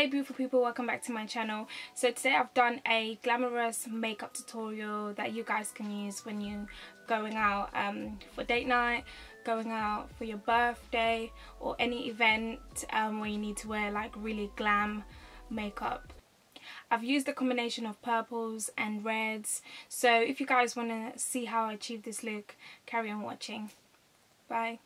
Hey beautiful people, welcome back to my channel. So today I've done a glamorous makeup tutorial that you guys can use when you going out for date night, going out for your birthday, or any event where you need to wear like really glam makeup. I've used a combination of purples and reds, so if you guys want to see how I achieve this look, carry on watching. Bye.